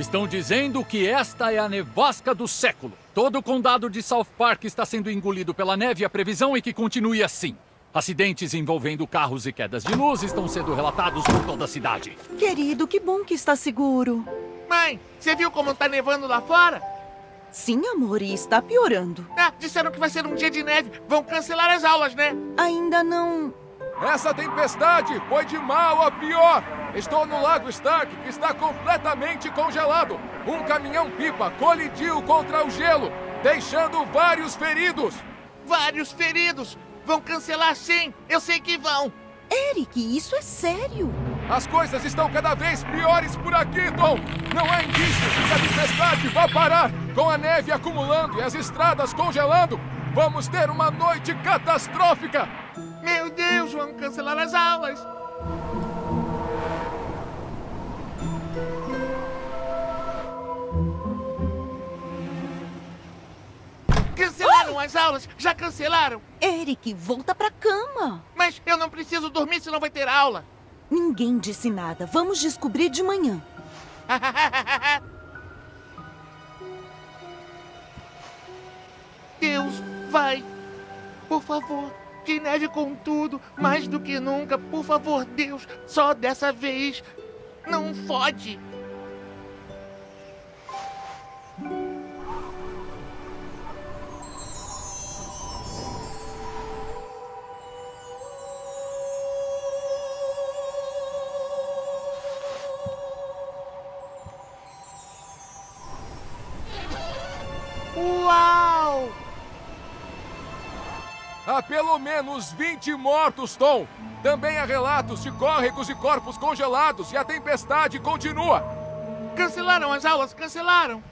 Estão dizendo que esta é a nevasca do século. Todo o condado de South Park está sendo engolido pela neve e a previsão é que continue assim. Acidentes envolvendo carros e quedas de luz estão sendo relatados por toda a cidade. Querido, que bom que está seguro. Mãe, você viu como está nevando lá fora? Sim, amor, e está piorando. Ah, disseram que vai ser um dia de neve. Vão cancelar as aulas, né? Ainda não... Essa tempestade foi de mal a pior. Estou no Lago Stark, que está completamente congelado. Um caminhão-pipa colidiu contra o gelo, deixando vários feridos. Vários feridos? Vão cancelar sim, eu sei que vão. Eric, isso é sério. As coisas estão cada vez piores por aqui, Tom. Não há indícios que a tempestade vá parar. Com a neve acumulando e as estradas congelando, vamos ter uma noite catastrófica. Meu Deus, vão cancelar as aulas. Cancelaram as aulas? Já cancelaram? Eric, volta pra cama. Mas eu não preciso dormir, senão vai ter aula. Ninguém disse nada. Vamos descobrir de manhã. Deus, vai. Por favor, que neve com tudo, mais do que nunca. Por favor, Deus, só dessa vez. Não fode. Uau! Há pelo menos 20 mortos, Tom. Também há relatos de córregos e corpos congelados e a tempestade continua. Cancelaram as aulas, cancelaram.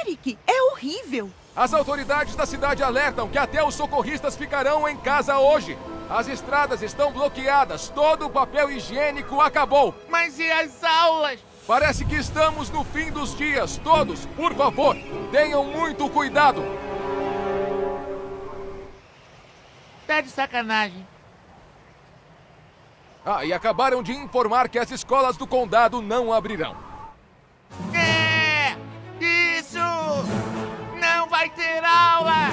Eric, é horrível. As autoridades da cidade alertam que até os socorristas ficarão em casa hoje. As estradas estão bloqueadas, todo o papel higiênico acabou. Mas e as aulas? Parece que estamos no fim dos dias. Todos, por favor, tenham muito cuidado. Tá de sacanagem. Ah, e acabaram de informar que as escolas do condado não abrirão. É! Isso! Não vai ter aula!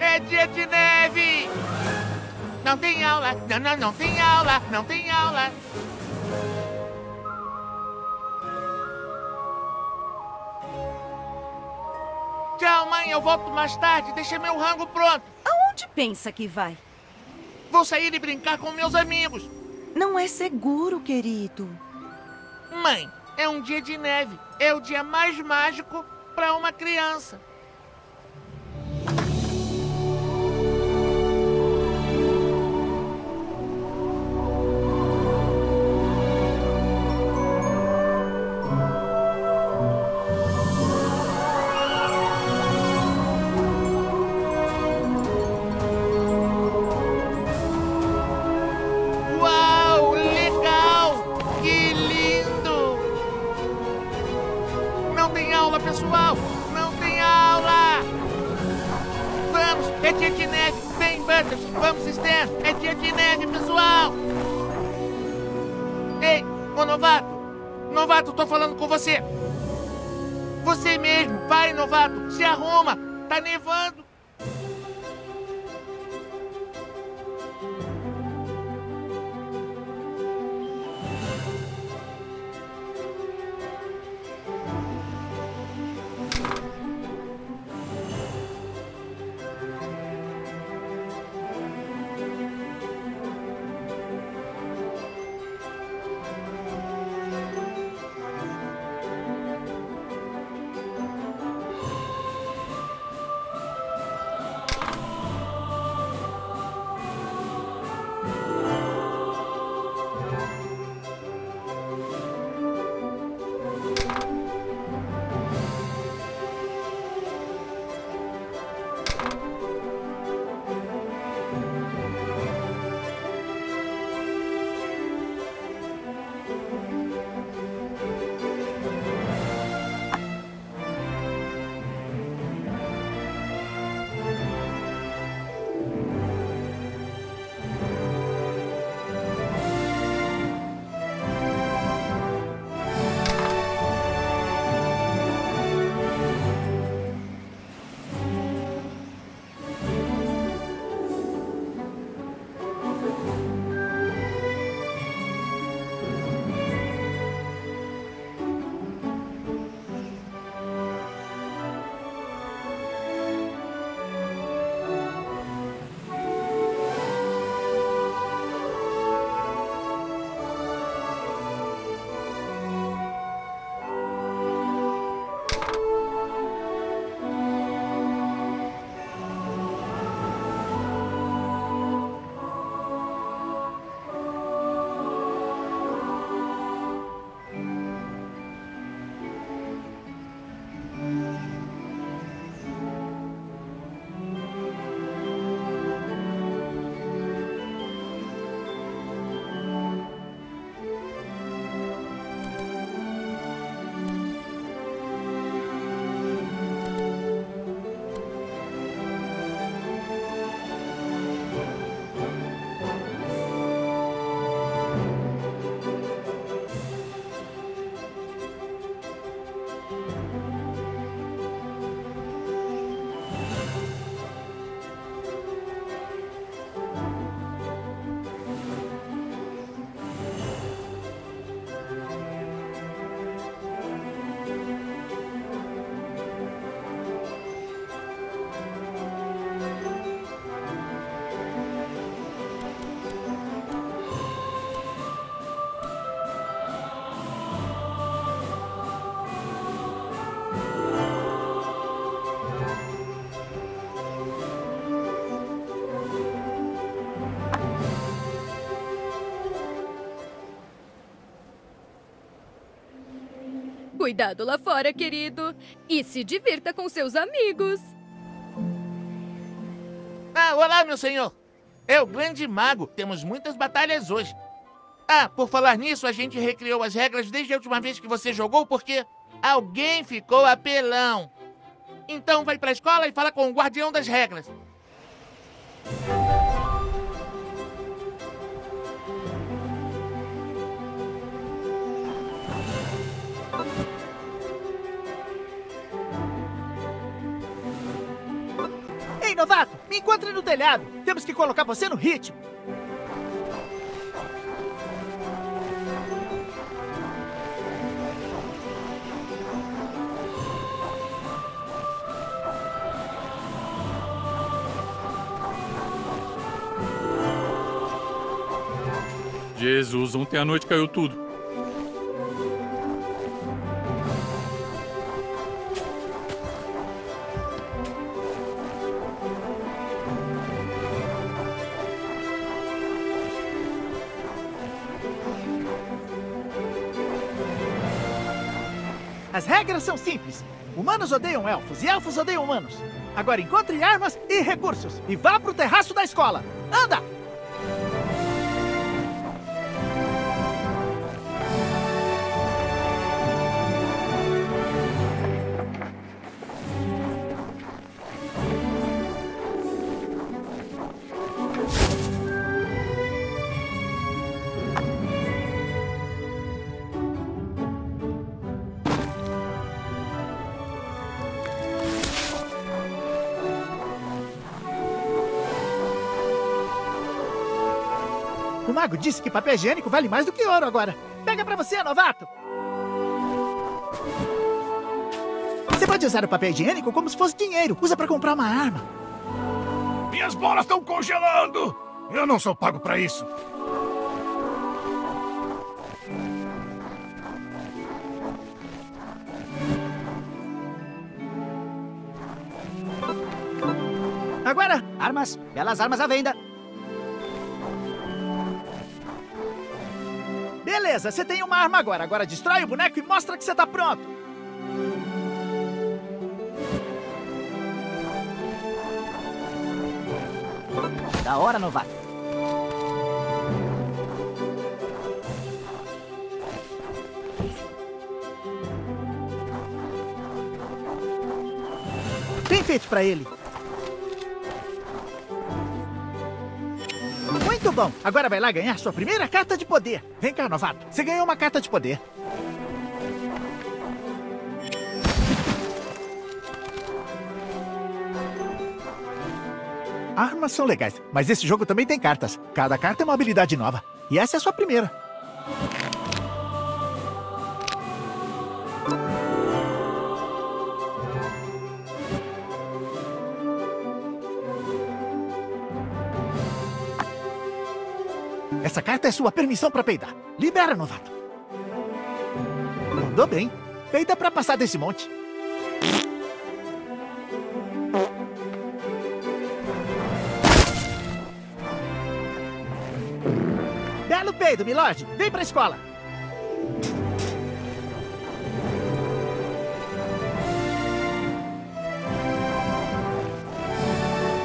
É dia de neve! Não tem aula! Não tem aula! Não tem aula! Tchau, mãe. Eu volto mais tarde. Deixei meu rango pronto. Aonde pensa que vai? Vou sair e brincar com meus amigos. Não é seguro, querido. Mãe, é um dia de neve. É o dia mais mágico para uma criança. Cuidado lá fora, querido. E se divirta com seus amigos. Ah, olá, meu senhor. É o grande mago. Temos muitas batalhas hoje. Ah, por falar nisso, a gente recriou as regras desde a última vez que você jogou porque alguém ficou apelão. Então vai pra escola e fala com o guardião das regras. Ei, novato, me encontre no telhado. Temos que colocar você no ritmo. Jesus, ontem à noite caiu tudo. As regras são simples. Humanos odeiam elfos e elfos odeiam humanos. Agora encontre armas e recursos e vá pro terraço da escola. Anda! O mago disse que papel higiênico vale mais do que ouro agora. Pega pra você, novato! Você pode usar o papel higiênico como se fosse dinheiro. Usa pra comprar uma arma. Minhas bolas estão congelando! Eu não sou pago pra isso. Agora, armas. Belas armas à venda. Beleza, você tem uma arma agora. Agora destrói o boneco e mostra que você tá pronto. Da hora, novato. Bem feito pra ele. Muito bom, agora vai lá ganhar sua primeira carta de poder. Vem cá, novato, você ganhou uma carta de poder. Armas são legais, mas esse jogo também tem cartas. Cada carta é uma habilidade nova. E essa é a sua primeira. Essa carta é sua permissão pra peidar. Libera, novato. Mandou bem. Peida pra passar desse monte. Belo peido, milord. Vem pra escola.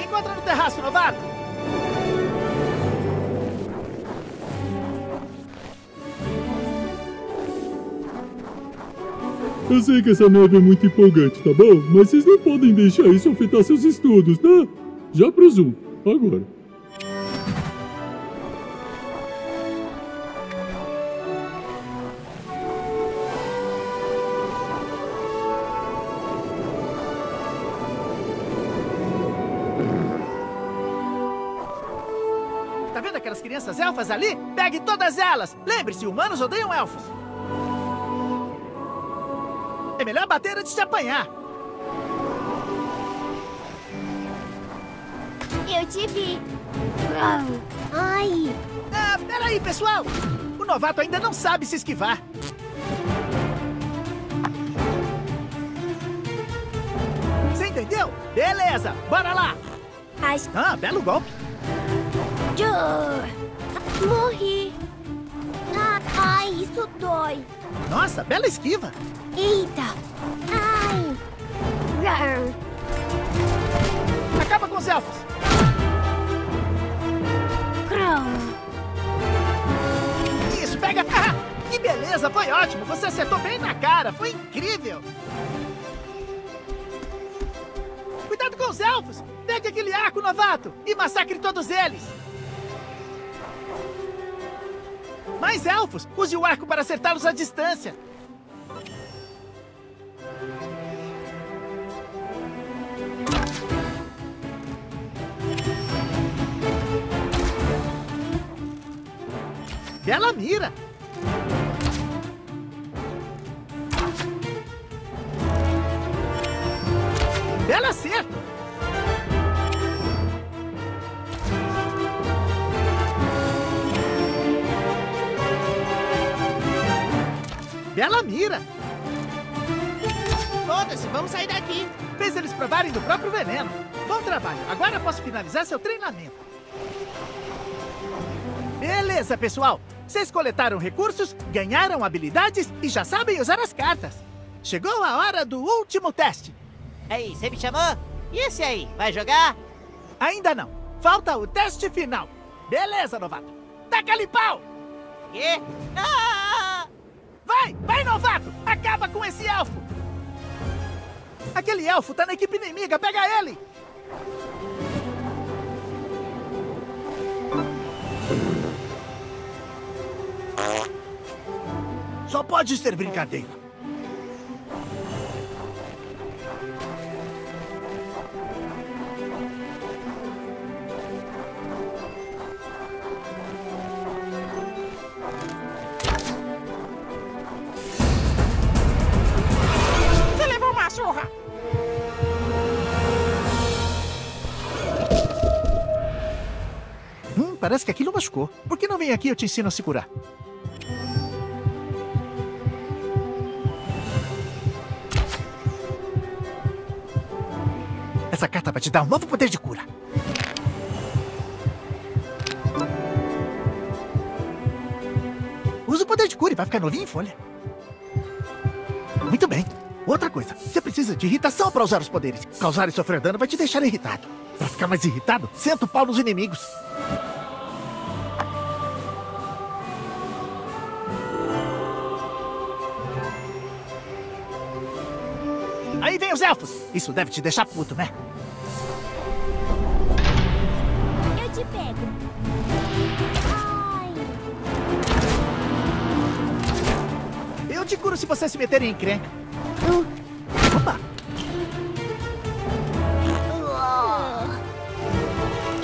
Encontra no terraço, novato. Eu sei que essa nova é muito empolgante, tá bom? Mas vocês não podem deixar isso afetar seus estudos, tá? Já pro Zoom, agora. Tá vendo aquelas crianças elfas ali? Pegue todas elas! Lembre-se, humanos odeiam elfos! É melhor bater antes de apanhar. Eu te vi. Ai. Ah, peraí, pessoal. O novato ainda não sabe se esquivar. Você entendeu? Beleza, bora lá. Ah, belo golpe. Morri. Ai, isso dói. Nossa, bela esquiva. Eita. Ai. Acaba com os elfos. Isso, pega. Que beleza, foi ótimo. Você acertou bem na cara, foi incrível. Cuidado com os elfos. Pegue aquele arco, novato, e massacre todos eles. Mais elfos! Use o arco para acertá-los à distância! Bela mira! Belo acerto! Bela mira! Foda-se, vamos sair daqui! Fez eles provarem do próprio veneno. Bom trabalho, agora posso finalizar seu treinamento. Beleza, pessoal! Vocês coletaram recursos, ganharam habilidades e já sabem usar as cartas. Chegou a hora do último teste. Aí, você me chamou? E esse aí, vai jogar? Ainda não. Falta o teste final. Beleza, novato. Taca-lhe pau! Quê? Ah! Vai! Vai, novato! Acaba com esse elfo! Aquele elfo tá na equipe inimiga, pega ele! Só pode ser brincadeira. Você levou uma surra! Parece que aquilo machucou. Por que não vem aqui e eu te ensino a se curar? Essa carta vai te dar um novo poder de cura. Usa o poder de cura e vai ficar novinho em folha. Muito bem. Outra coisa, você precisa de irritação para usar os poderes. Causar e sofrer dano vai te deixar irritado. Para ficar mais irritado, senta o pau nos inimigos. Aí vem os elfos! Isso deve te deixar puto, né? Eu te pego. Ai. Eu te curo se você se meter em encrenca. Opa!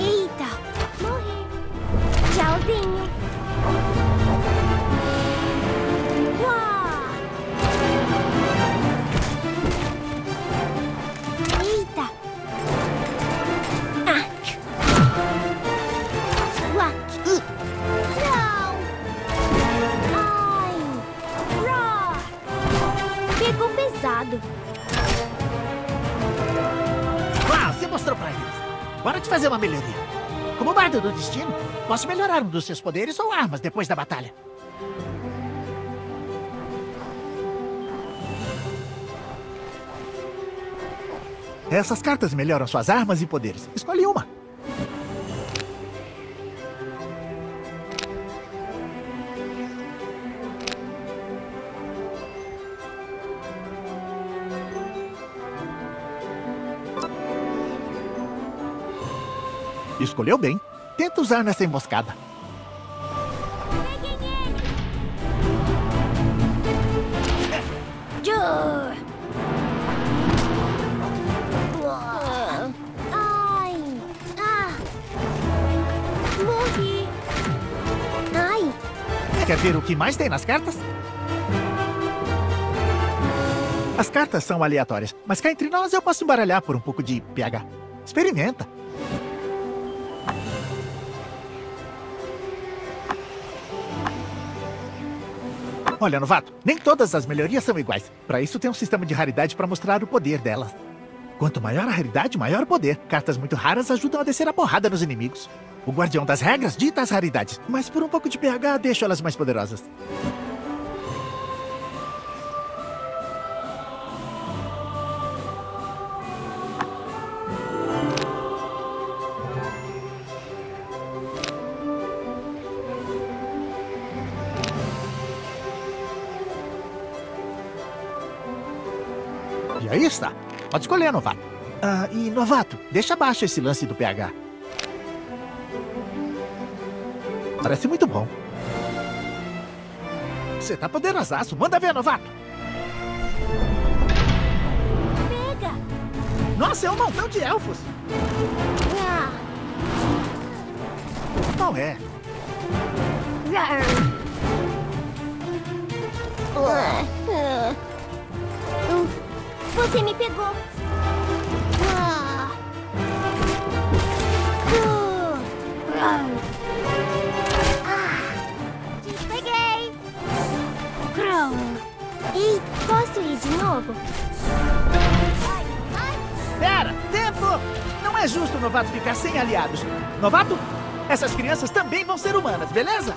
Eita! Morri! Tchauzinho! Ah, você mostrou pra eles. Bora te fazer uma melhoria. Como bardo do destino, posso melhorar um dos seus poderes ou armas depois da batalha. Essas cartas melhoram suas armas e poderes. Escolhe uma. Escolheu bem. Tenta usar nessa emboscada. Peguem ele! Ai! Ah! Morri! Ai! Quer ver o que mais tem nas cartas? As cartas são aleatórias, mas cá entre nós eu posso embaralhar por um pouco de pH. Experimenta! Olha, novato, nem todas as melhorias são iguais. Para isso tem um sistema de raridade para mostrar o poder delas. Quanto maior a raridade, maior o poder. Cartas muito raras ajudam a descer a porrada nos inimigos. O guardião das regras dita as raridades, mas por um pouco de PH deixa elas mais poderosas. E aí está. Pode escolher, novato. Ah, e novato, deixa abaixo esse lance do PH. Parece muito bom. Você tá poderosaço. Manda ver, novato. Pega! Nossa, é um montão de elfos. Ah. Não é. Você me pegou. Te peguei. E posso ir de novo? Pera, tempo! Não é justo o novato ficar sem aliados. Novato, essas crianças também vão ser humanas, beleza?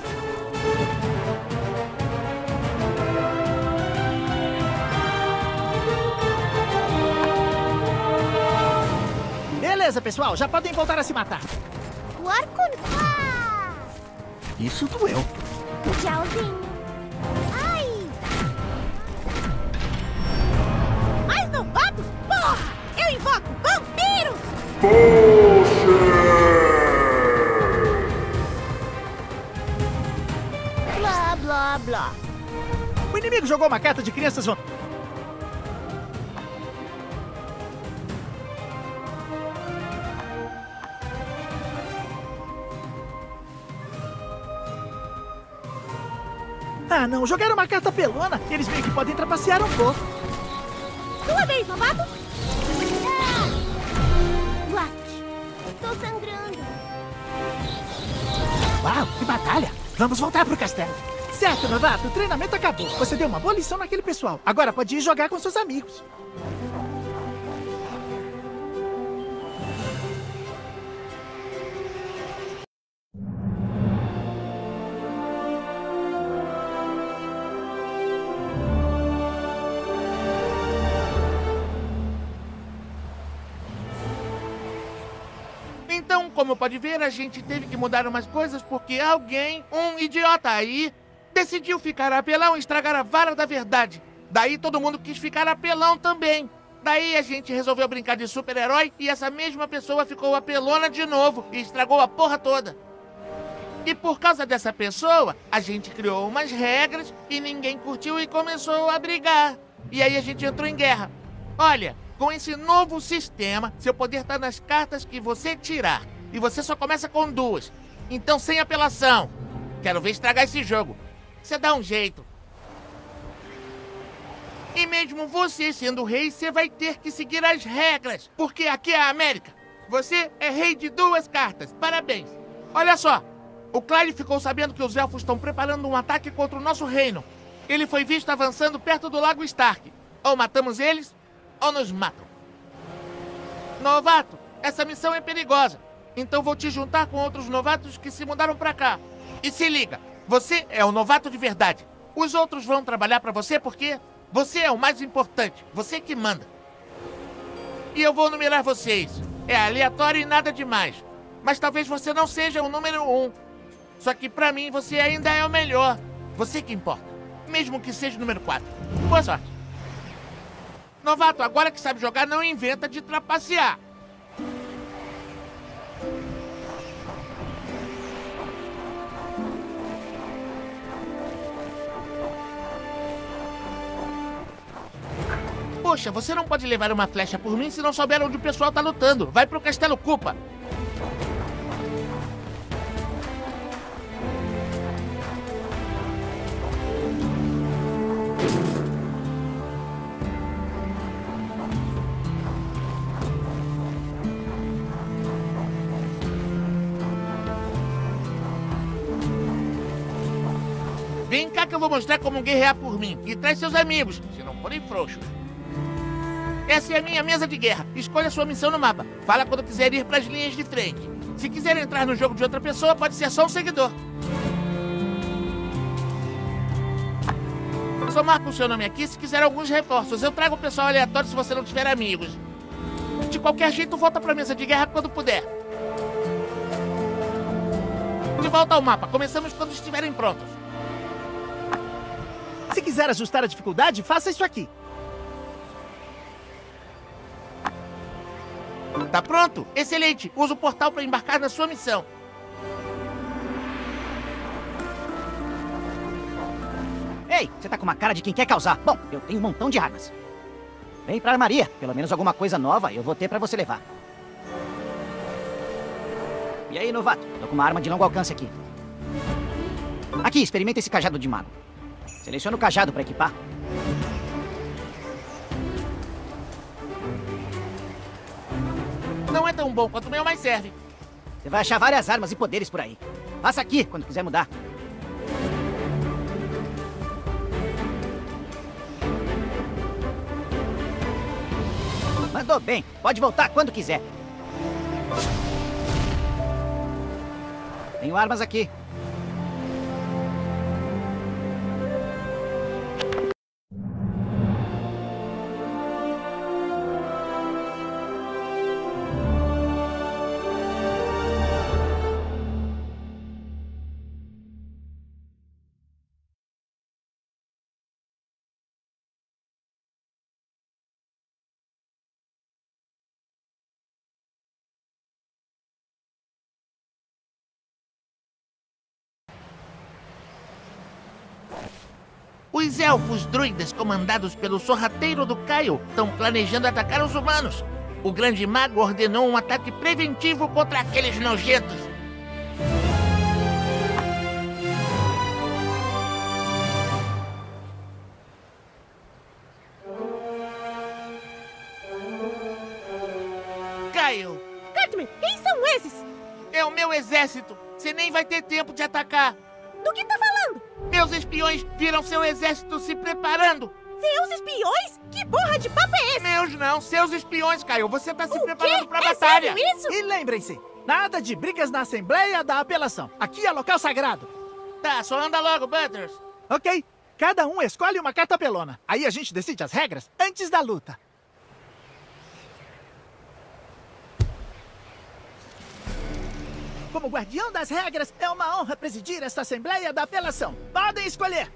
Beleza, pessoal, já podem voltar a se matar. Quarkun Klaa! Isso doeu. Jalvin. Ai! Mais novatos? Porra! Eu invoco vampiros! Bullshit! Blá, blá, blá. O inimigo jogou uma carta de crianças vampiros. Ah, não. Jogaram uma carta pelona. Eles meio que podem trapacear um pouco. Sua vez, novato. Estou sangrando. Uau, que batalha. Vamos voltar pro castelo. Certo, novato. O treinamento acabou. Você deu uma boa lição naquele pessoal. Agora pode ir jogar com seus amigos. Então, como pode ver, a gente teve que mudar umas coisas porque alguém, um idiota aí, decidiu ficar apelão e estragar a vara da verdade. Daí todo mundo quis ficar apelão também. Daí a gente resolveu brincar de super-herói e essa mesma pessoa ficou apelona de novo e estragou a porra toda. E por causa dessa pessoa, a gente criou umas regras e ninguém curtiu e começou a brigar. E aí a gente entrou em guerra. Olha... Com esse novo sistema, seu poder está nas cartas que você tirar. E você só começa com duas. Então, sem apelação. Quero ver estragar esse jogo. Você dá um jeito. E mesmo você sendo rei, você vai ter que seguir as regras. Porque aqui é a América. Você é rei de duas cartas. Parabéns. Olha só. O Clyde ficou sabendo que os elfos estão preparando um ataque contra o nosso reino. Ele foi visto avançando perto do Lago Stark. Ou matamos eles... ou nos matam. Novato, essa missão é perigosa. Então vou te juntar com outros novatos que se mudaram pra cá. E se liga, você é o novato de verdade. Os outros vão trabalhar pra você porque você é o mais importante. Você que manda. E eu vou numerar vocês. É aleatório e nada demais. Mas talvez você não seja o número 1. Só que pra mim você ainda é o melhor. Você que importa. Mesmo que seja o número 4. Boa sorte. Novato, agora que sabe jogar, não inventa de trapacear. Poxa, você não pode levar uma flecha por mim se não souber onde o pessoal tá lutando. Vai pro Castelo Koopa. Vem cá que eu vou mostrar como guerrear por mim. E traz seus amigos, se não forem frouxos. Essa é a minha mesa de guerra. Escolha sua missão no mapa. Fala quando quiser ir para as linhas de frente. Se quiser entrar no jogo de outra pessoa, pode ser só um seguidor. Só marca o seu nome aqui se quiser alguns reforços. Eu trago o pessoal aleatório se você não tiver amigos. De qualquer jeito, volta para a mesa de guerra quando puder. De volta ao mapa. Começamos quando estiverem prontos. Se quiser ajustar a dificuldade, faça isso aqui. Tá pronto? Excelente! Usa o portal para embarcar na sua missão. Ei, você tá com uma cara de quem quer causar. Bom, eu tenho um montão de armas. Vem pra armaria. Pelo menos alguma coisa nova eu vou ter pra você levar. E aí, novato? Tô com uma arma de longo alcance aqui. Aqui, experimenta esse cajado de mago. Seleciona o cajado pra equipar. Não é tão bom quanto o meu, mas serve. Você vai achar várias armas e poderes por aí. Passa aqui quando quiser mudar. Mandou bem. Pode voltar quando quiser. Tenho armas aqui. Os elfos druidas, comandados pelo sorrateiro do Caio, estão planejando atacar os humanos. O grande mago ordenou um ataque preventivo contra aqueles nojentos. Caio! Cartman, quem são esses? É o meu exército. Você nem vai ter tempo de atacar. Do que tá falando? Meus espiões viram seu exército se preparando. Seus espiões? Que porra de papo é esse? Meus não, seus espiões, Caio. Você tá se preparando pra batalha. Sério isso? E lembrem-se, nada de brigas na Assembleia da Apelação. Aqui é local sagrado. Tá, só anda logo, Butters. Ok, cada um escolhe uma carta apelona. Aí a gente decide as regras antes da luta. Como guardião das regras, é uma honra presidir esta Assembleia da Apelação. Podem escolher!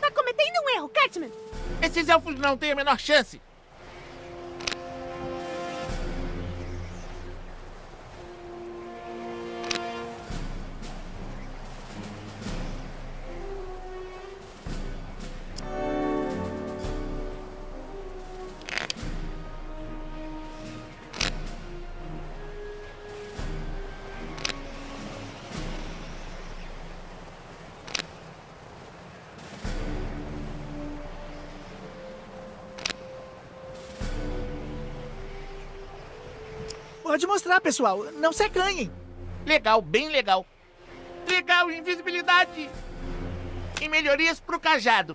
Tá cometendo um erro, Cartman! Esses elfos não têm a menor chance! Pode mostrar, pessoal. Não se acanhem. Legal, bem legal. Legal, invisibilidade. E melhorias pro cajado.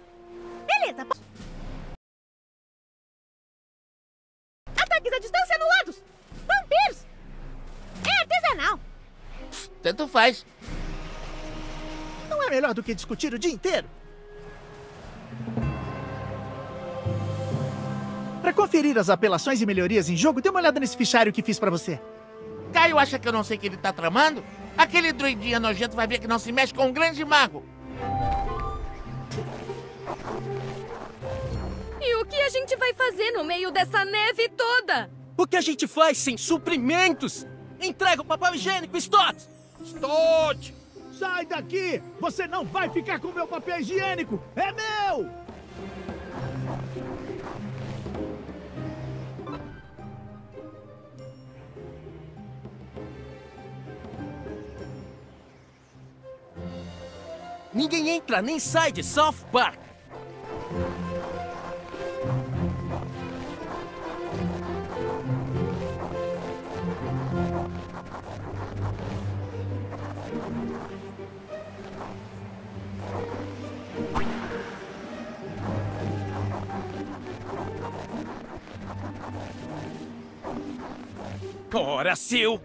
Beleza. Ataques à distância anulados. Vampiros. É artesanal. Tanto faz. Não é melhor do que discutir o dia inteiro? Para conferir as apelações e melhorias em jogo, dê uma olhada nesse fichário que fiz pra você. Caio acha que eu não sei o que ele tá tramando? Aquele druidinha nojento vai ver que não se mexe com um grande mago. E o que a gente vai fazer no meio dessa neve toda? O que a gente faz sem suprimentos? Entrega o papel higiênico, Stott! Stott! Sai daqui! Você não vai ficar com o meu papel higiênico! É meu! Ninguém entra nem sai de South Park. Ora, seu...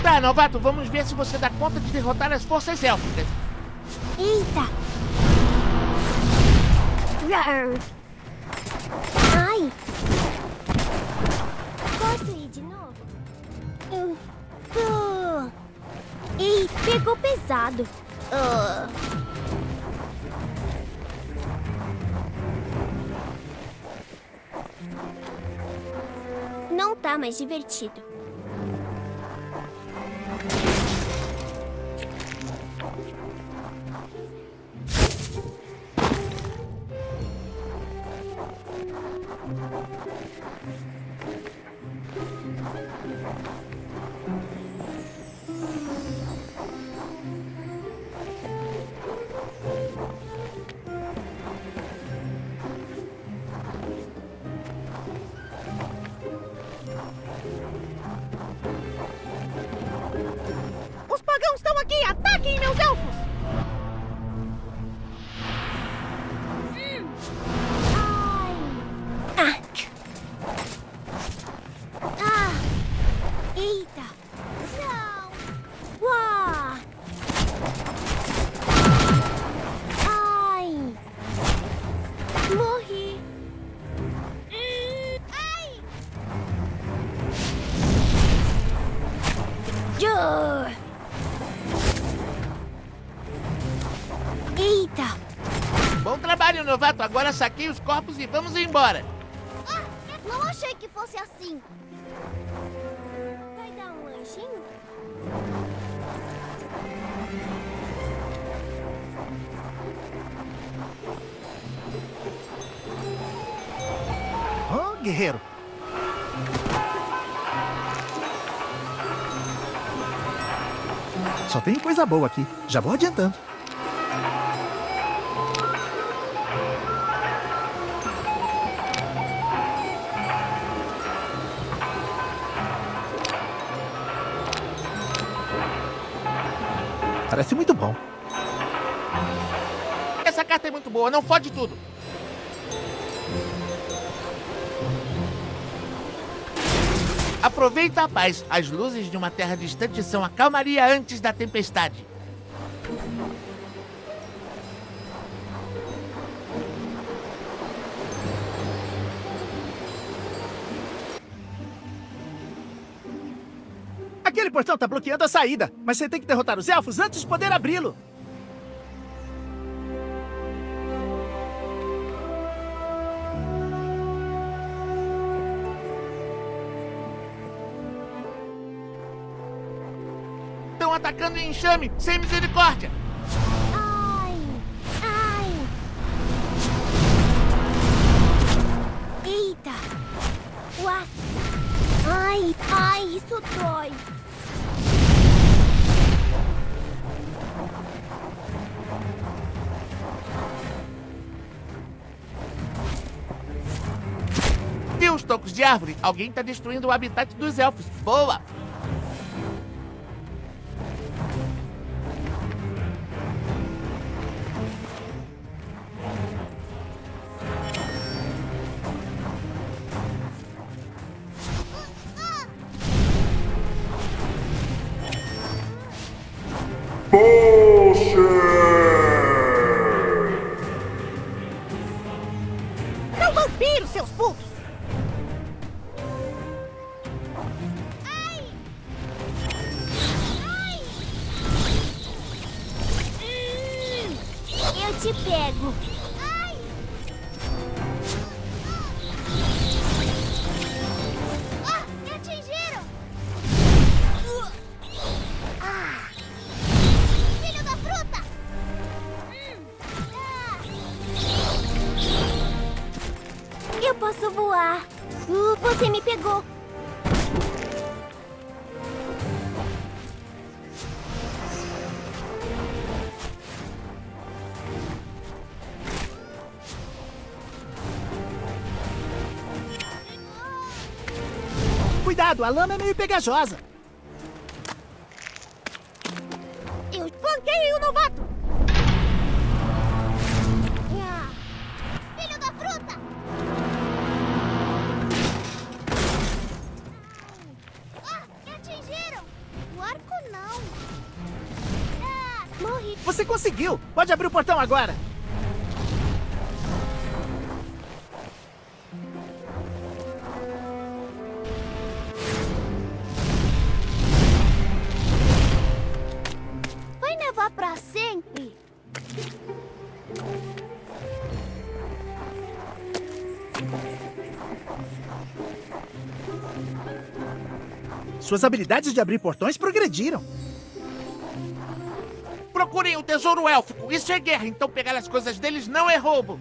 Tá, novato, vamos ver se você dá conta de derrotar as forças élficas. Eita! Ai! Posso ir de novo? Eu tô... Ei, pegou pesado. Não tá mais divertido. Novato, agora saquei os corpos e vamos embora. Ah, não achei que fosse assim. Vai dar um lanchinho? Oh, guerreiro. Só tem coisa boa aqui. Já vou adiantando. Parece muito bom. Essa carta é muito boa, não fode tudo. Aproveita a paz. As luzes de uma terra distante são a calmaria antes da tempestade. Aquele portão tá bloqueando a saída, mas você tem que derrotar os elfos antes de poder abri-lo. Estão atacando em enxame, sem misericórdia. Ai, ai. Eita. What? Ai, ai, isso dói. Os tocos de árvore. Alguém está destruindo o habitat dos elfos. Boa! Você me pegou. Cuidado, a lama é meio pegajosa. Eu espanquei o novato. Filho da fruta! Ah, me atingiram! O arco não. Ah, morri. Você conseguiu! Pode abrir o portão agora! Suas habilidades de abrir portões progrediram. Procurem o tesouro élfico. Isso é guerra, então pegar as coisas deles não é roubo.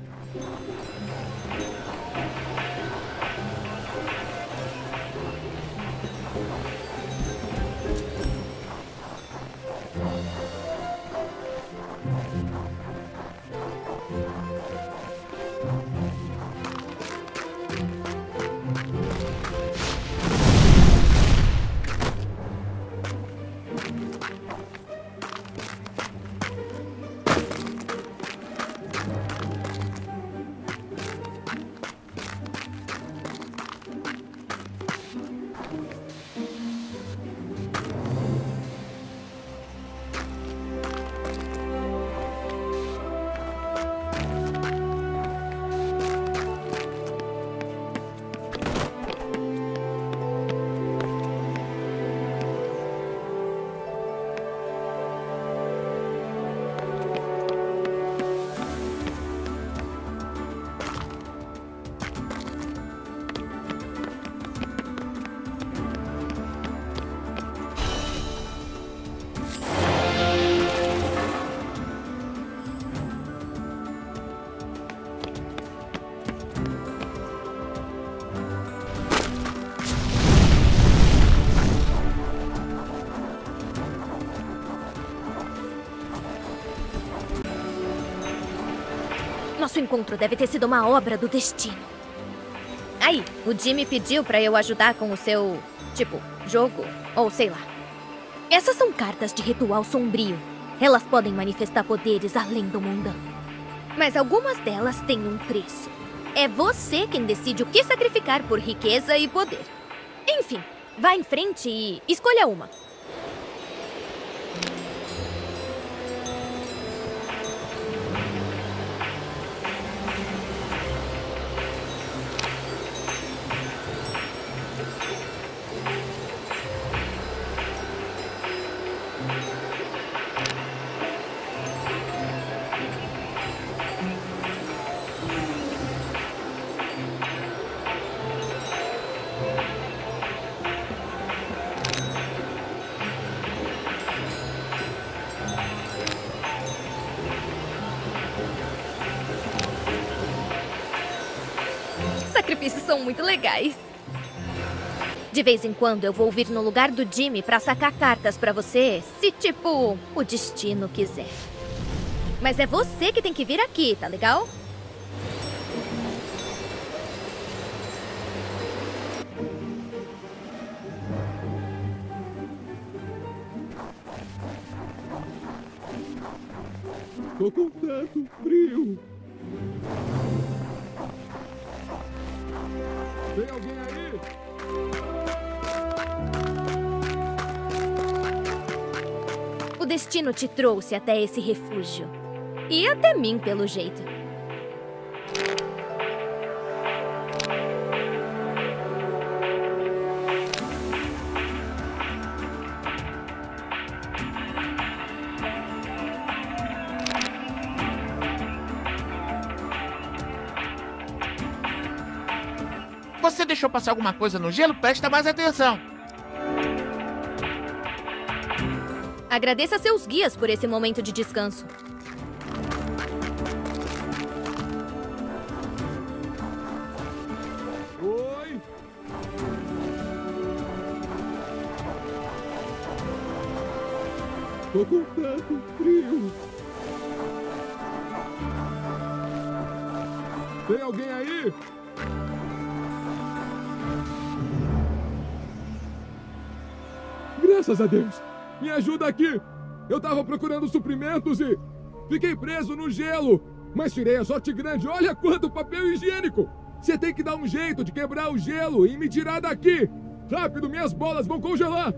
Nosso encontro deve ter sido uma obra do destino. Aí, o Jimmy pediu pra eu ajudar com o seu, tipo, jogo, ou sei lá. Essas são cartas de ritual sombrio. Elas podem manifestar poderes além do mundano. Mas algumas delas têm um preço. É você quem decide o que sacrificar por riqueza e poder. Enfim, vá em frente e escolha uma. Sacrifícios são muito legais. De vez em quando eu vou vir no lugar do Jimmy pra sacar cartas pra você, se tipo, o destino quiser. Mas é você que tem que vir aqui, tá legal? Tô com tanto frio. Tem alguém aí? O destino te trouxe até esse refúgio. E até mim, pelo jeito. Se você deixou passar alguma coisa no gelo, presta mais atenção. Agradeça a seus guias por esse momento de descanso. Oi! Tô com tanto frio. Tem alguém aí? graças a Deus. Me ajuda aqui. Eu tava procurando suprimentos e fiquei preso no gelo. Mas tirei a sorte grande. Olha quanto papel higiênico. Você tem que dar um jeito de quebrar o gelo e me tirar daqui. Rápido, minhas bolas vão congelar.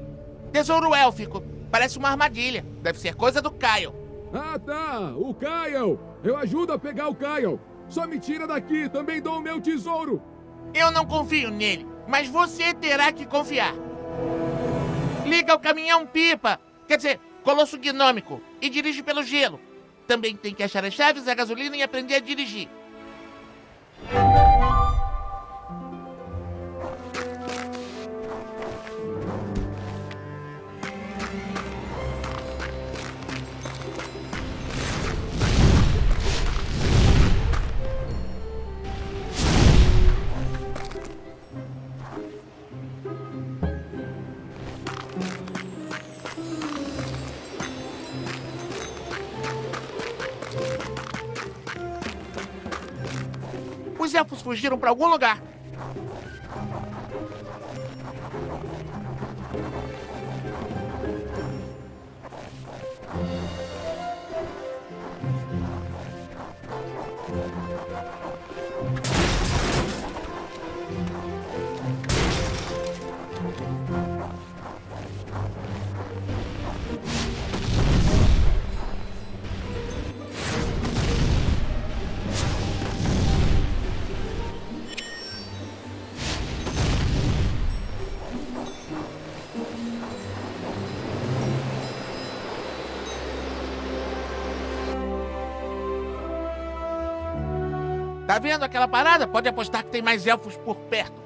Tesouro élfico. Parece uma armadilha. Deve ser coisa do Kyle. Ah, tá. O Kyle. Eu ajudo a pegar o Kyle. Só me tira daqui. Também dou o meu tesouro. Eu não confio nele, mas você terá que confiar. Liga o caminhão-pipa. Quer dizer, colosso gnômico. E dirige pelo gelo. Também tem que achar as chaves, a gasolina e aprender a dirigir. Os elfos fugiram para algum lugar. Tá vendo aquela parada? Pode apostar que tem mais elfos por perto.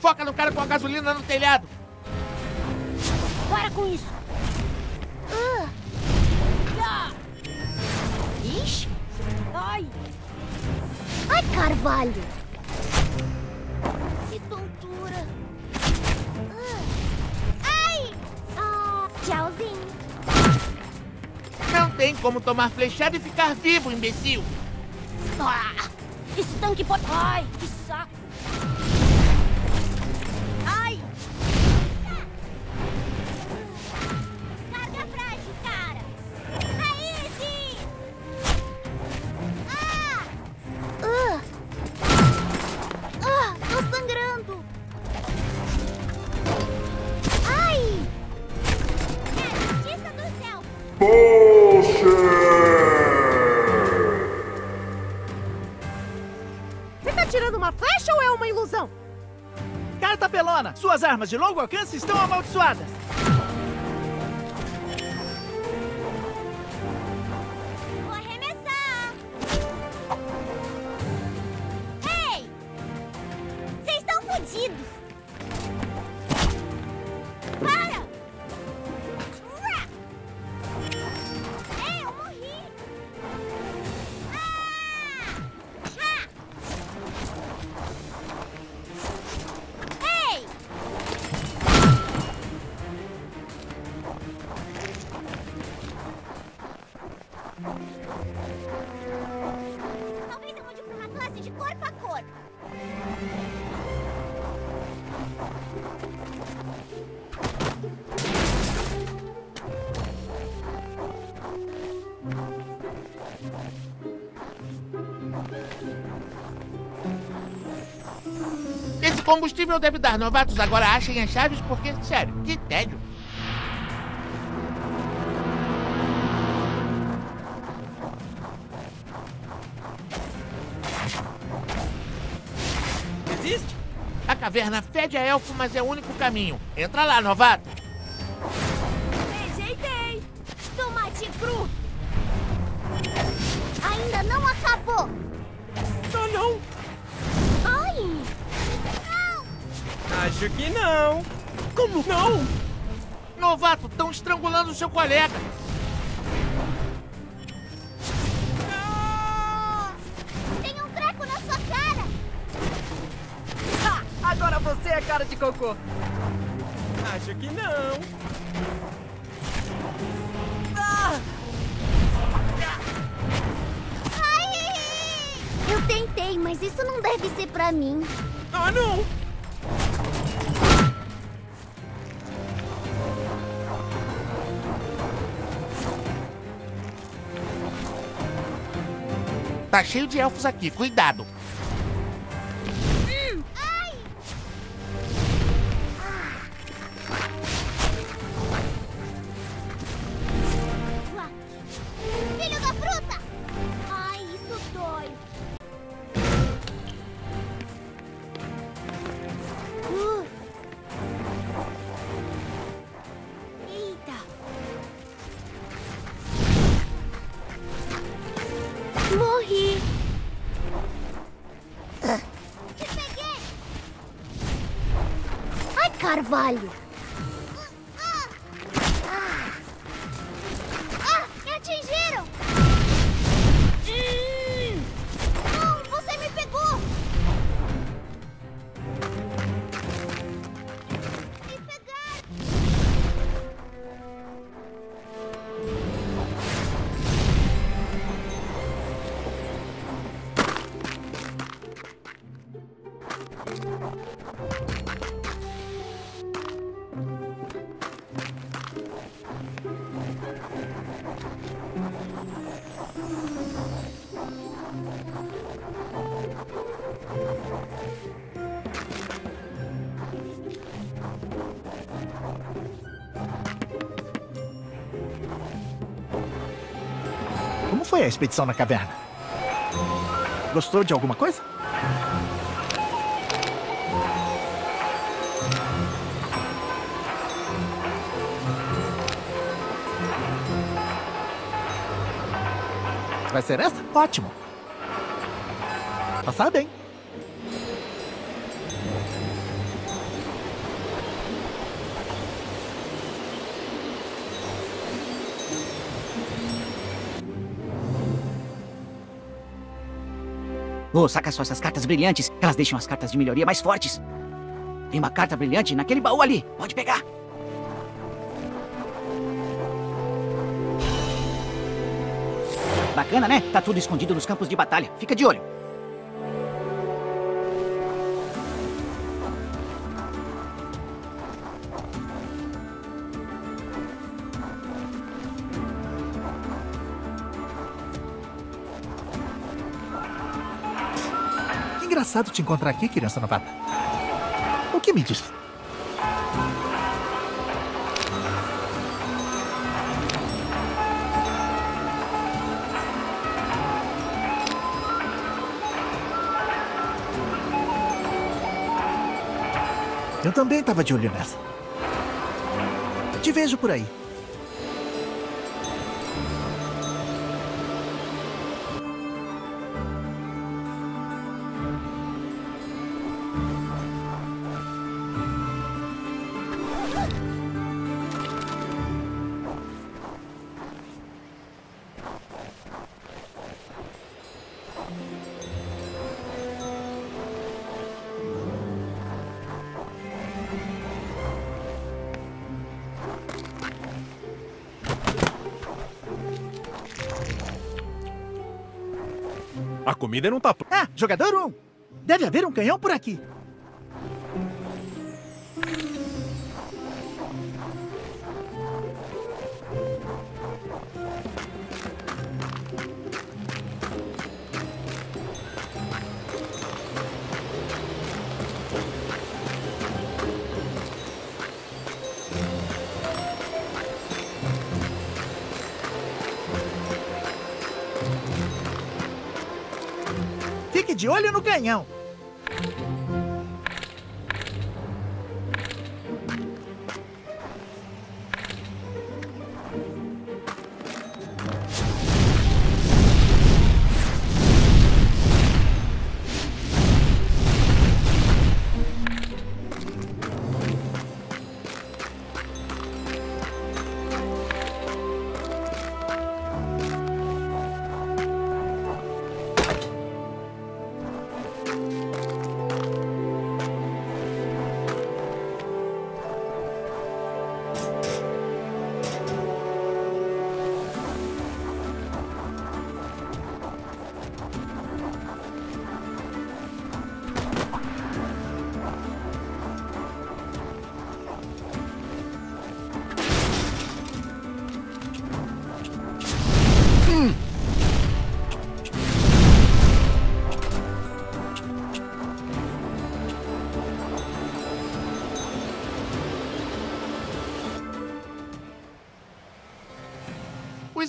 Foca no cara com a gasolina no telhado. Para com isso. Ixi. Ai. Ai, carvalho. Que tontura. Ai. Tchauzinho. Não tem como tomar flechada e ficar vivo, imbecil. Ah, esse tanque pode... Ai, que saco. Suas armas de longo alcance estão amaldiçoadas. Vou arremessar. Ei! Vocês estão fodidos. Para! Ei, eu morri. Talvez eu mude para uma classe de corpo a corpo. Esse combustível deve dar. Novatos, agora achem as chaves porque, sério, que tédio. A caverna fede a elfo, mas é o único caminho. Entra lá, novato. Rejeitei. Tomate cru. Ainda não acho que não. Como não? Novato, estão estrangulando o seu colega. Tem um treco na sua cara. Ah, agora você é cara de cocô. Acho que não. Ah! Eu tentei, mas isso não deve ser pra mim. Ah, não! Tá cheio de elfos aqui, cuidado! Ai. Ah. Filho da fruta! Ai, isso dói! Carvalho. Me atingiram! Não, você me pegou! Me pegaram! Como foi a expedição na caverna? Gostou de alguma coisa? Vai ser essa? Ótimo! Passar bem! Oh, saca só essas cartas brilhantes. Elas deixam as cartas de melhoria mais fortes. Tem uma carta brilhante naquele baú ali. Pode pegar. Bacana, né? Tá tudo escondido nos campos de batalha. Fica de olho. Que engraçado te encontrar aqui, criança novata. O que me diz? Eu também estava de olho nessa. Te vejo por aí. A comida não tá pronta. Ah, jogador 1! Deve haver um canhão por aqui. De olho no canhão.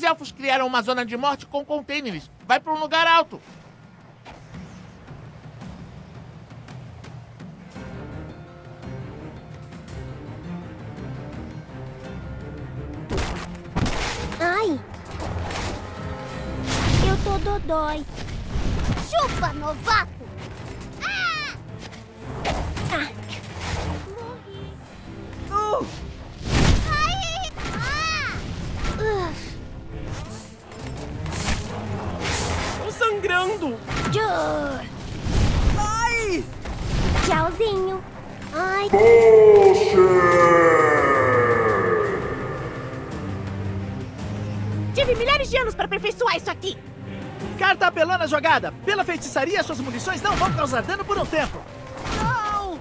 elfos criaram uma zona de morte com contêineres. Vai para um lugar alto. Ai! Eu tô dodói. Chupa, novato! Ah! Ah! Morri. Ai! Ah! Tô sangrando! Ai! Tchauzinho! Ai! Tive milhares de anos para aperfeiçoar isso aqui! Carta tá apelando a jogada! Pela feitiçaria, suas munições não vão causar dano por um tempo! Não!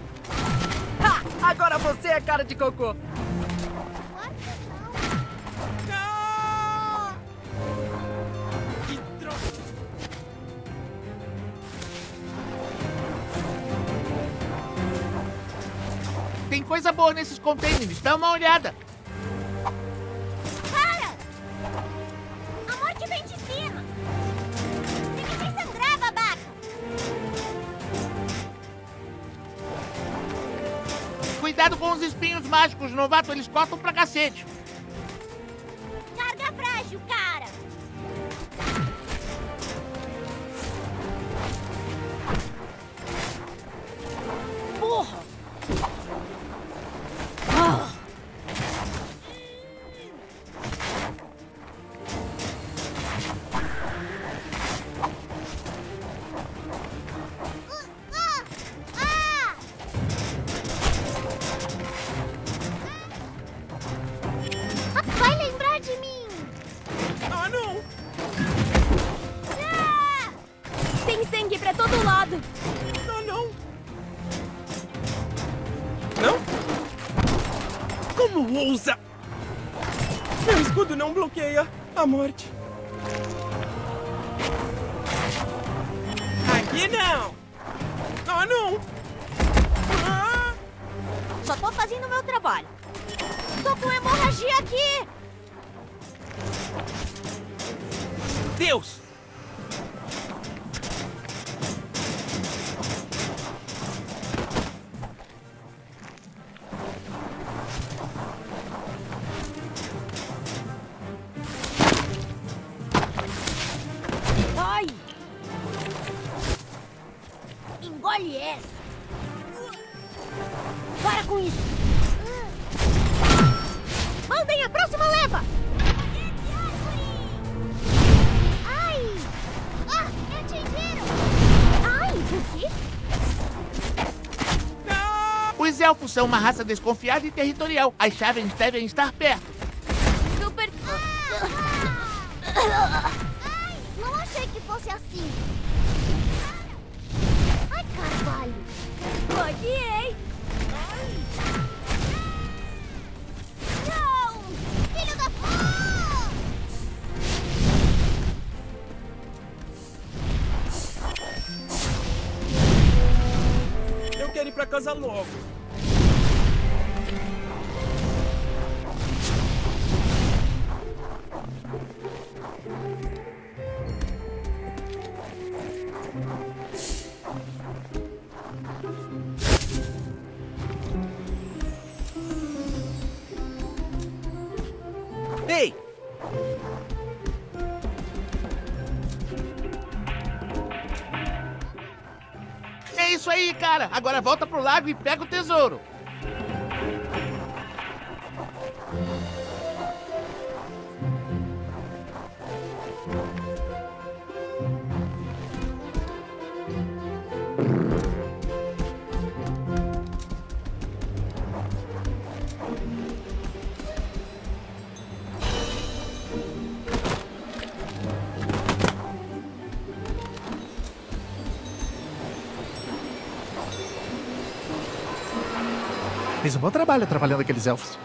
Ha! Agora você é cara de cocô! Não! Que droga! Tem coisa boa nesses containers, dá uma olhada! Cuidado com os espinhos mágicos, novato, eles cortam pra cacete. Carga frágil, cara. Porra. Ah. Ousa! Meu escudo não bloqueia a morte. Aqui não! Oh, não! Ah. Só tô fazendo o meu trabalho. Tô com hemorragia aqui! Deus! Elfos são uma raça desconfiada e territorial. As chaves devem estar perto. Super... Ai, não achei que fosse assim. Ai, carvalho. Bloqueei. Não! Filho da p... Eu quero ir pra casa logo. Cara, agora volta pro lago e pega o tesouro. Fez um bom trabalho atrapalhando aqueles elfos.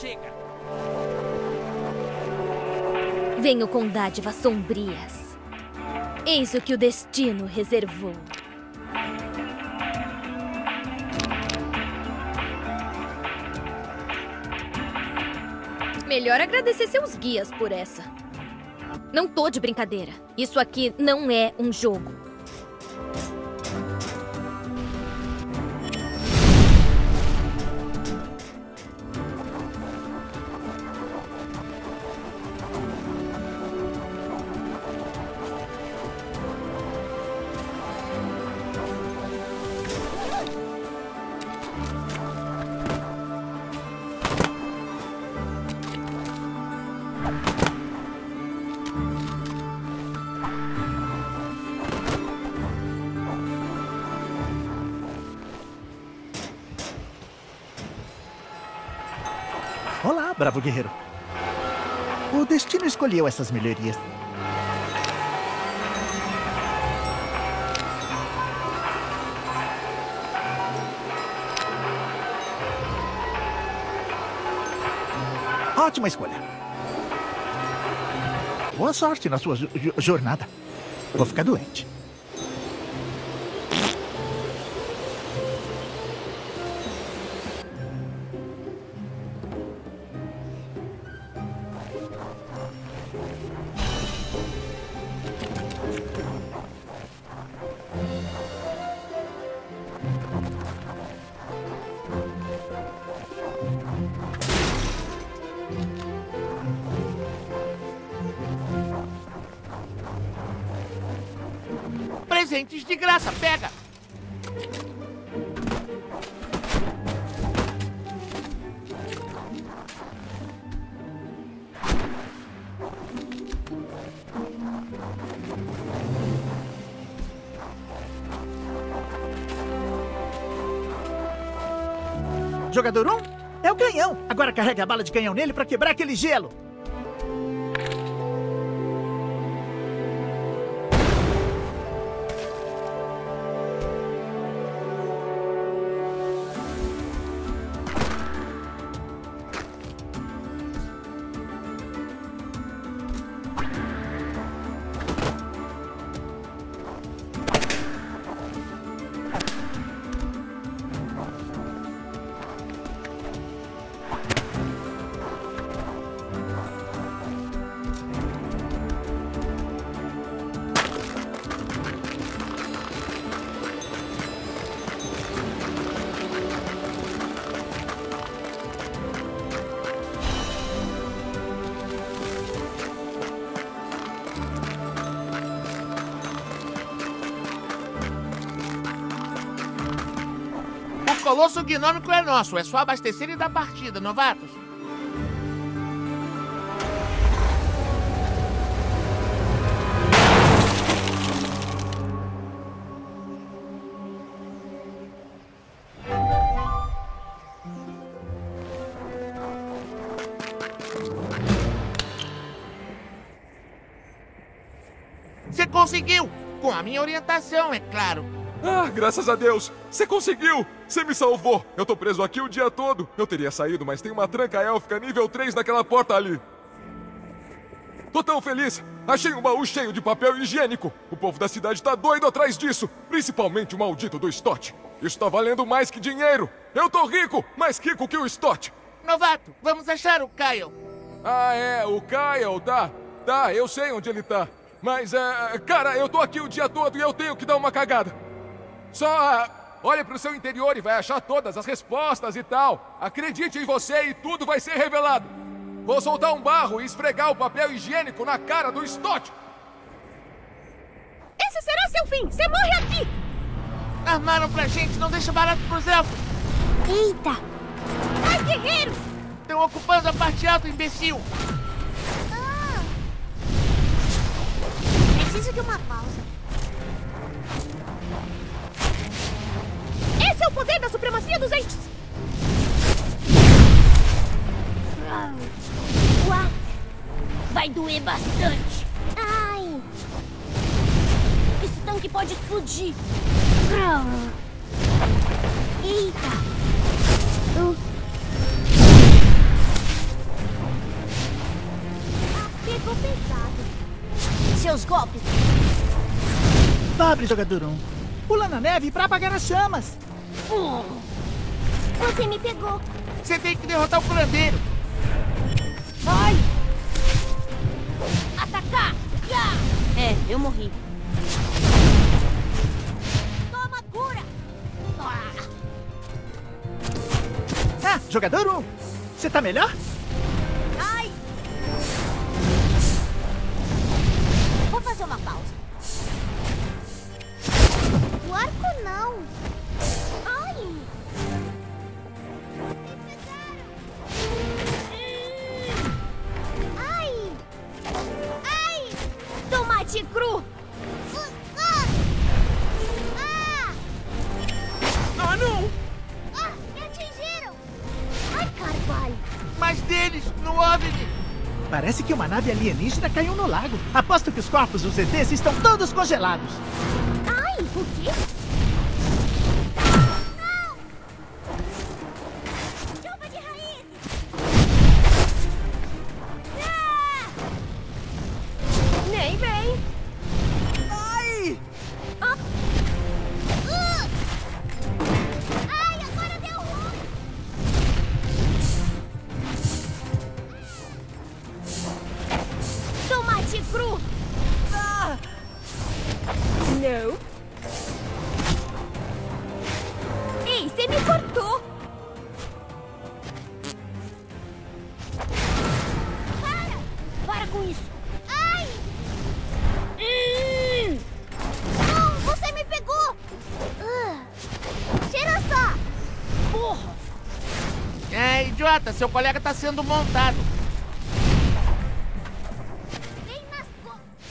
Chega! Venho com dádivas sombrias. Eis o que o destino reservou. Melhor agradecer seus guias por essa. Não tô de brincadeira. Isso aqui não é um jogo. Bravo guerreiro. O destino escolheu essas melhorias. Ótima escolha. Boa sorte na sua jornada. Vou ficar doente. Presentes de graça, pega! Jogador 1 é o canhão. Agora carrega a bala de canhão nele para quebrar aquele gelo. O colosso guinômico é nosso, é só abastecer e dar partida, novatos. Você conseguiu! Com a minha orientação, é claro. Ah, graças a Deus! Você conseguiu! Você me salvou! Eu tô preso aqui o dia todo! Eu teria saído, mas tem uma tranca élfica nível 3 naquela porta ali! Tô tão feliz! Achei um baú cheio de papel higiênico! O povo da cidade tá doido atrás disso! Principalmente o maldito do Stott! Isso tá valendo mais que dinheiro! Eu tô rico! Mais rico que o Stott! Novato, vamos achar o Kyle! Ah, é, o Kyle, tá, eu sei onde ele tá! Mas, cara, eu tô aqui o dia todo e eu tenho que dar uma cagada! Só olha pro seu interior e vai achar todas as respostas e tal. Acredite em você e tudo vai ser revelado. Vou soltar um barro e esfregar o papel higiênico na cara do Stott. Esse será seu fim! Você morre aqui! Armaram pra gente, não deixa barato pros elfos. Eita! Ai, guerreiro! Estão ocupando a parte alta, imbecil! Ah. Preciso de uma pausa. Esse é o poder da supremacia dos entes! Uau. Vai doer bastante! Ai! Esse tanque pode explodir! Eita! Pegou pesado! seus golpes. Dobre, jogador 1. Pula na neve pra apagar as chamas. Você me pegou. Você tem que derrotar o curandeiro. Ai! Atacar! Yeah. É, eu morri. Toma, cura! Ah, jogador 1. Você tá melhor? Ai! Vou fazer uma pausa. O arco não. Ai! Ai! Ai! Tomate cru! Ah! Ah, não! Ah, me atingiram! Ai, carvalho! Mais deles no OVNI! Parece que uma nave alienígena caiu no lago. Aposto que os corpos dos ETs estão todos congelados. Ai, o quê? Não! Chuva de raízes! Ah! Nem bem! Ai! Ah! Ai, agora deu ruim! Tomate cru! Ah! Não! Ei, você me cortou! Para! Para com isso! Ai! Não, você me pegou! Tira só! Porra! É, idiota, seu colega tá sendo montado! Vem nas costas!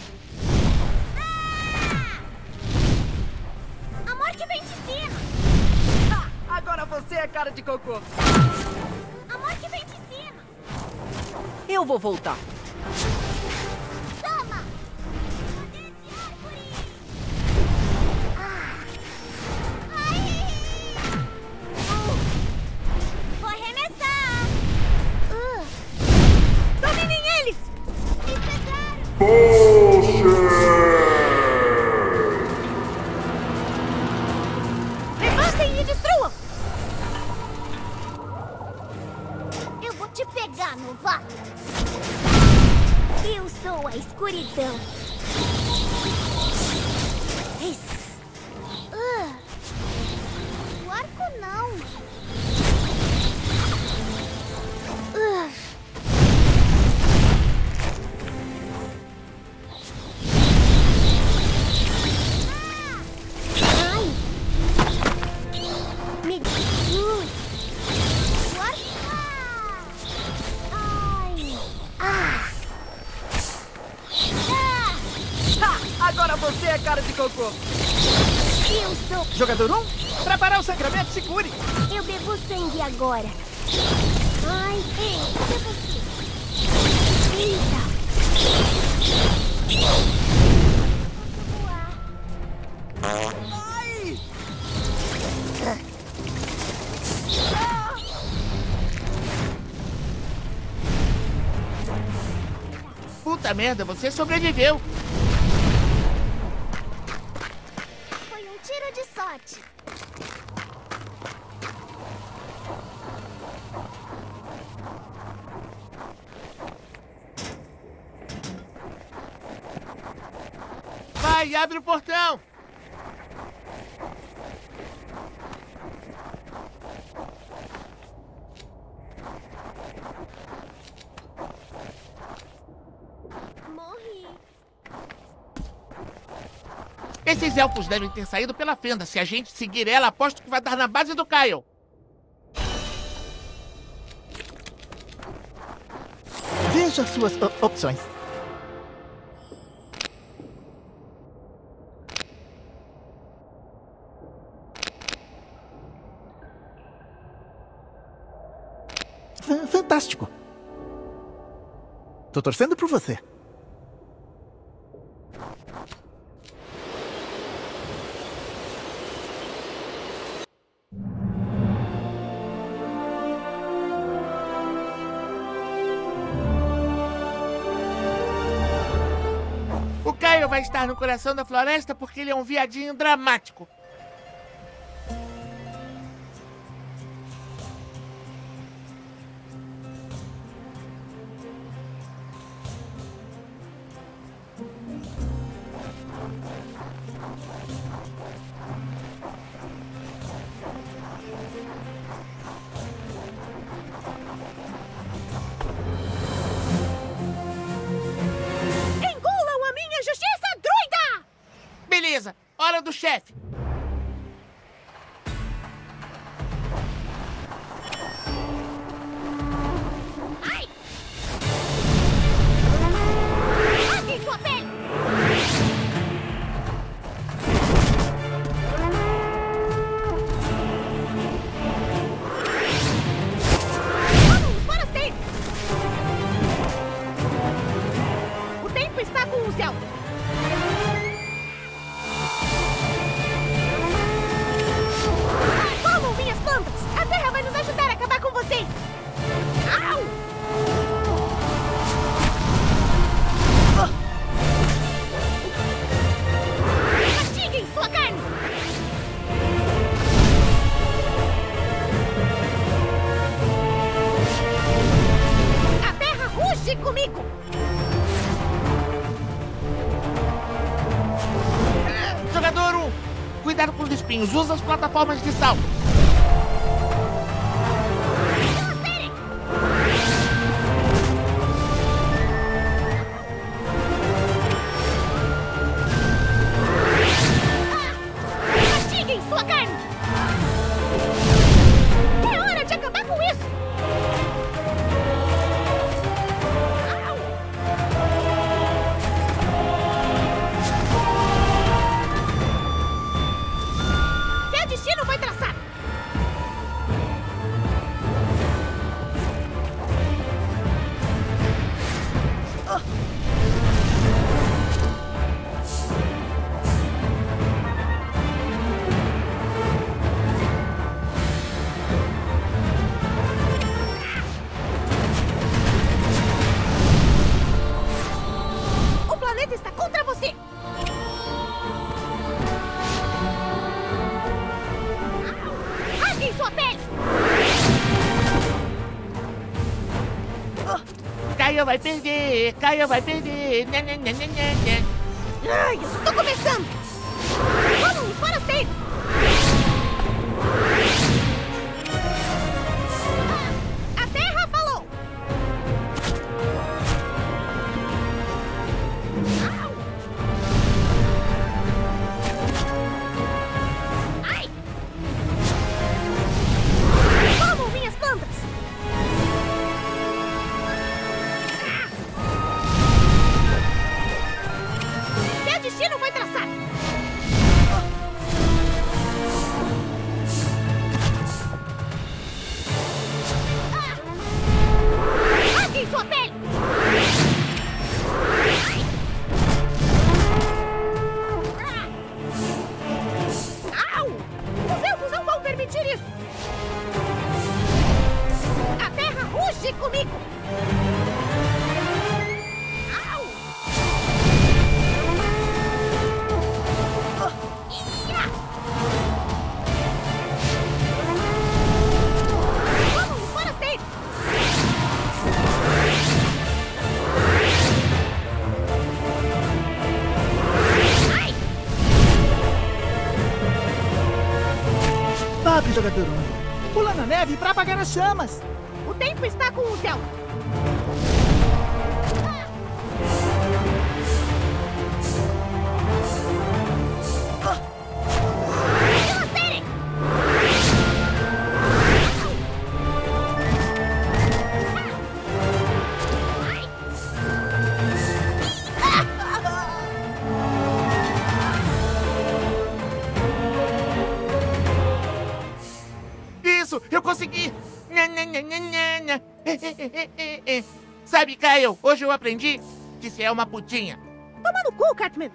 A morte vem de cima! Agora você é cara de cocô. A morte vem de cima. Eu vou voltar. Toma! Poder de árvore! Ah. Ai! Vou arremessar! Dominem eles! Me pegaram! Levantem e destruam! Eu vou te pegar, novato! Eu sou a escuridão! Isso. O arco não! Ah. Ai! Me Ai! Ah! Ah! Agora você é cara de cocô. Eu sou. Jogador 1, pra parar o sangramento, segure. Eu bebo sangue agora. Ai, ei, cadê você? Eita! Posso voar? Ai! Ah! Puta merda, você sobreviveu. Foi um tiro de sorte. Vai, abre o portão. Morri. Esses elfos devem ter saído pela fenda. Se a gente seguir ela, aposto que vai dar na base do Kyle. Veja suas opções. Fantástico. Tô torcendo por você. O Caio vai estar no coração da floresta porque ele é um viadinho dramático. Hora do chefe! Ai! Abre sua pele! Vamos para os tempos! O tempo está com o céu! Usa as plataformas de salto. Castiguem sua carne. É hora de acabar com isso. Vai perder, Caio vai perder. Nha, nha, nha, nha, nha. Ai, eu só tô começando. Vamos, para os tempos. A Terra falou. Ai. Como minhas plantas. Jogador 1, pula na neve pra apagar as chamas. O tempo está com o céu. Sabe, Kyle, hoje eu aprendi que você é uma putinha. Toma no cu, Cartman.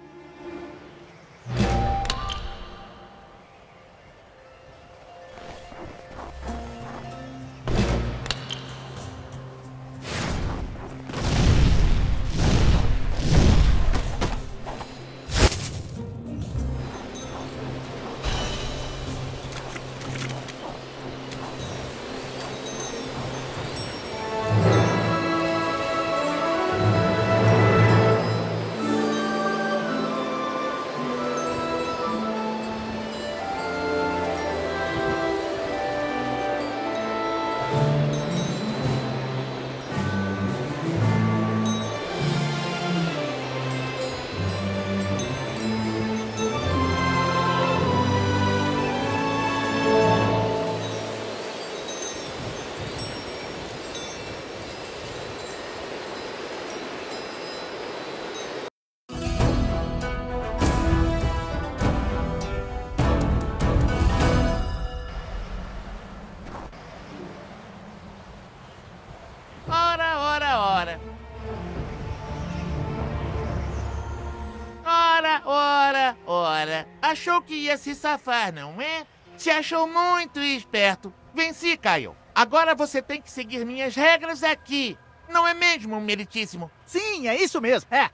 Ora, achou que ia se safar, não é? Se achou muito esperto. Venci, Kyle. Agora você tem que seguir minhas regras aqui. Não é mesmo, meritíssimo? Sim, é isso mesmo, é.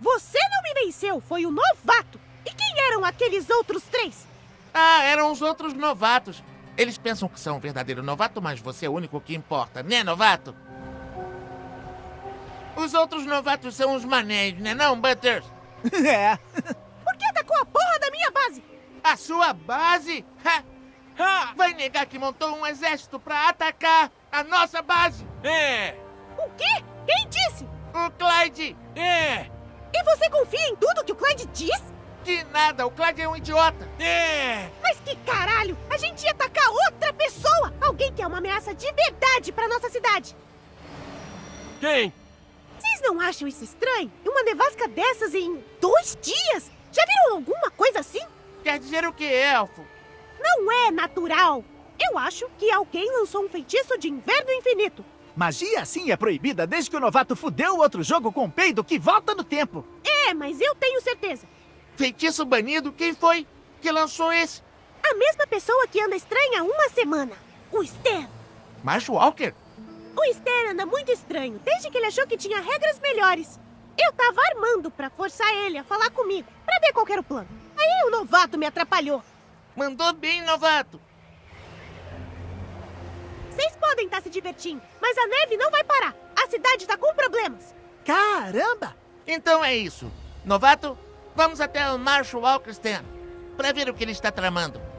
Você não me venceu, foi um novato. E quem eram aqueles outros três? Ah, eram os outros novatos. Eles pensam que são um verdadeiro novato, mas você é o único que importa, né, novato? Os outros novatos são os manéis, né não, Butters? É. Por que atacou a porra da minha base? A sua base? Ha! Ha! Vai negar que montou um exército pra atacar a nossa base? É. O quê? Quem disse? O Clyde. É. E você confia em tudo que o Clyde diz? Que nada, o Clyde é um idiota. É. Mas que caralho, a gente ia atacar outra pessoa. Alguém que é uma ameaça de verdade pra nossa cidade. Quem? Vocês não acham isso estranho? Uma nevasca dessas em 2 dias? Já viram alguma coisa assim? Quer dizer o que, elfo? Não é natural. Eu acho que alguém lançou um feitiço de inverno infinito. Magia assim é proibida desde que o novato fudeu o outro jogo com um peido que volta no tempo. É, mas eu tenho certeza. Feitiço banido? Quem foi que lançou esse? A mesma pessoa que anda estranha há uma semana. O Stan. Marsh Walker? O Stan anda muito estranho, desde que ele achou que tinha regras melhores. Eu tava armando pra forçar ele a falar comigo, pra ver qual era o plano. Aí o novato me atrapalhou. Mandou bem, novato. Vocês podem estar se divertindo, mas a neve não vai parar. A cidade tá com problemas. Caramba! Então é isso. Novato, vamos até o Marshall Christian pra ver o que ele está tramando.